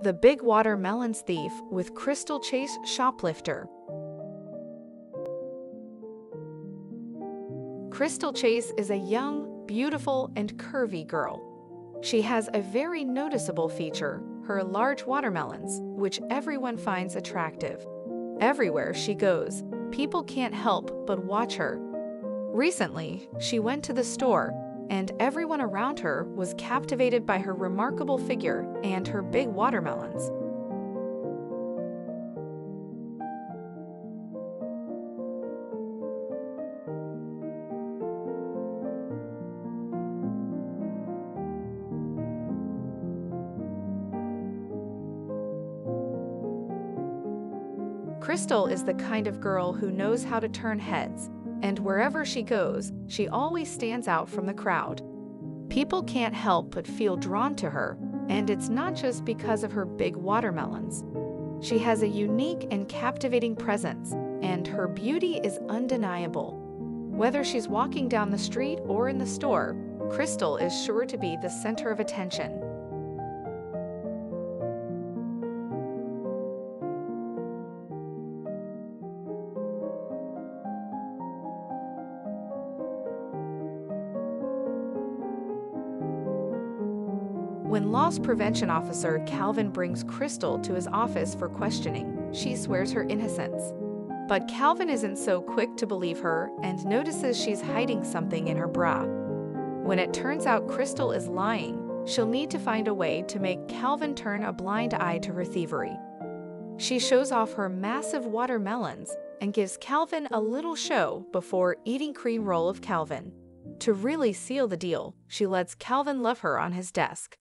The Big Watermelons Thief with Crystal Chase Shoplifter. Crystal Chase is a young, beautiful, and curvy girl. She has a very noticeable feature, her large watermelons, which everyone finds attractive. Everywhere she goes, people can't help but watch her. Recently, she went to the store, and everyone around her was captivated by her remarkable figure and her big watermelons. Crystal is the kind of girl who knows how to turn heads, and wherever she goes, she always stands out from the crowd. People can't help but feel drawn to her, and it's not just because of her big watermelons. She has a unique and captivating presence, and her beauty is undeniable. Whether she's walking down the street or in the store, Crystal is sure to be the center of attention. When loss prevention officer Calvin brings Crystal to his office for questioning, she swears her innocence. But Calvin isn't so quick to believe her and notices she's hiding something in her bra. When it turns out Crystal is lying, she'll need to find a way to make Calvin turn a blind eye to her thievery. She shows off her massive watermelons and gives Calvin a little show before eating cream roll of Calvin. To really seal the deal, she lets Calvin love her on his desk.